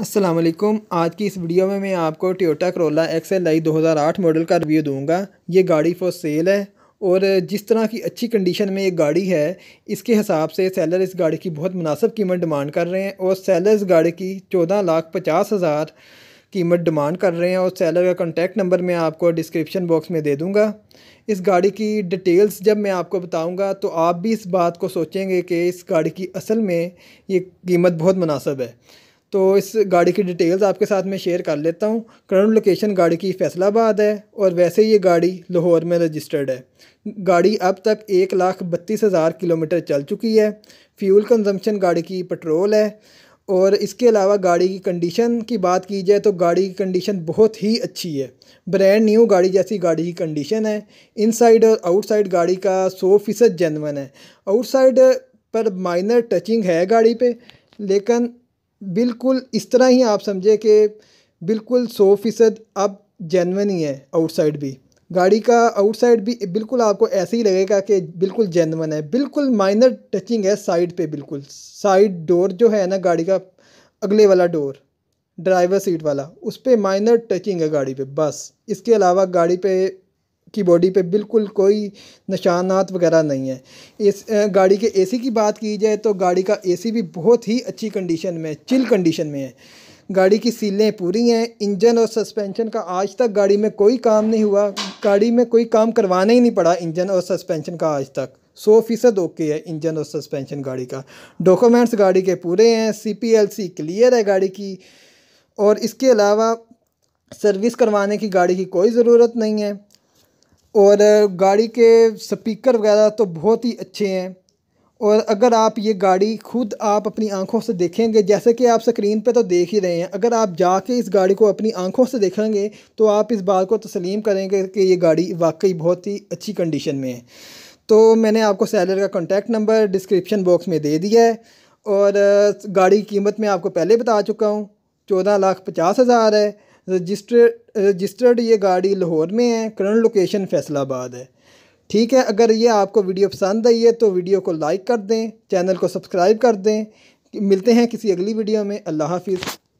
अस्सलाम वालेकुम। आज की इस वीडियो में मैं आपको टोयोटा करोला XL 2008 मॉडल का रिव्यू दूंगा। ये गाड़ी फॉर सेल है और जिस तरह की अच्छी कंडीशन में ये गाड़ी है, इसके हिसाब से सेलर इस गाड़ी की बहुत मुनासिब कीमत डिमांड कर रहे हैं और सेलर इस गाड़ी की 14,50,000 कीमत डिमांड कर रहे हैं। और सेलर का कॉन्टैक्ट नंबर मैं आपको डिस्क्रिप्शन बॉक्स में दे दूँगा। इस गाड़ी की डिटेल्स जब मैं आपको बताऊँगा तो आप भी इस बात को सोचेंगे कि इस गाड़ी की असल में ये कीमत बहुत मुनासिब है। तो इस गाड़ी की डिटेल्स आपके साथ मैं शेयर कर लेता हूँ। करंट लोकेशन गाड़ी की फैसलाबाद है और वैसे ये गाड़ी लाहौर में रजिस्टर्ड है। गाड़ी अब तक 1,32,000 किलोमीटर चल चुकी है। फ्यूल कंजम्पशन गाड़ी की पेट्रोल है। और इसके अलावा गाड़ी की कंडीशन की बात की जाए तो गाड़ी की कंडीशन बहुत ही अच्छी है। ब्रांड न्यू गाड़ी जैसी गाड़ी की कंडीशन है। इनसाइड और आउटसाइड गाड़ी का 100% जेन्युइन है। आउटसाइड पर माइनर टचिंग है गाड़ी पे, लेकिन बिल्कुल इस तरह ही आप समझे कि बिल्कुल 100% अब जेन्युइन ही है। आउटसाइड भी गाड़ी का आउटसाइड भी बिल्कुल आपको ऐसे ही लगेगा कि बिल्कुल जेन्युइन है। बिल्कुल माइनर टचिंग है साइड पे, बिल्कुल साइड डोर जो है ना गाड़ी का, अगले वाला डोर ड्राइवर सीट वाला, उस पर माइनर टचिंग है गाड़ी पे बस। इसके अलावा गाड़ी पे की बॉडी पे बिल्कुल कोई निशानात वगैरह नहीं है। इस गाड़ी के एसी की बात की जाए तो गाड़ी का एसी भी बहुत ही अच्छी कंडीशन में, चिल कंडीशन में है। गाड़ी की सीलें पूरी हैं। इंजन और सस्पेंशन का आज तक गाड़ी में कोई काम नहीं हुआ। गाड़ी में कोई काम करवाना ही नहीं पड़ा इंजन और सस्पेंशन का। आज तक 100% ओके है इंजन और सस्पेंशन गाड़ी का। डॉक्यूमेंट्स गाड़ी के पूरे हैं। CPLC क्लियर है गाड़ी की। और इसके अलावा सर्विस करवाने की गाड़ी की कोई ज़रूरत नहीं है। और गाड़ी के स्पीकर वगैरह तो बहुत ही अच्छे हैं। और अगर आप ये गाड़ी खुद आप अपनी आंखों से देखेंगे, जैसे कि आप स्क्रीन पे तो देख ही रहे हैं, अगर आप जाके इस गाड़ी को अपनी आंखों से देखेंगे तो आप इस बात को तस्लीम करेंगे कि ये गाड़ी वाकई बहुत ही अच्छी कंडीशन में है। तो मैंने आपको सेलर का कॉन्टैक्ट नंबर डिस्क्रिप्शन बॉक्स में दे दिया है। और गाड़ी की कीमत मैं आपको पहले बता चुका हूँ, 14,50,000 है। रजिस्टर्ड ये गाड़ी लाहौर में है। करंट लोकेशन फैसलाबाद है। ठीक है, अगर ये आपको वीडियो पसंद आई है तो वीडियो को लाइक कर दें, चैनल को सब्सक्राइब कर दें। मिलते हैं किसी अगली वीडियो में। अल्लाह हाफिज़।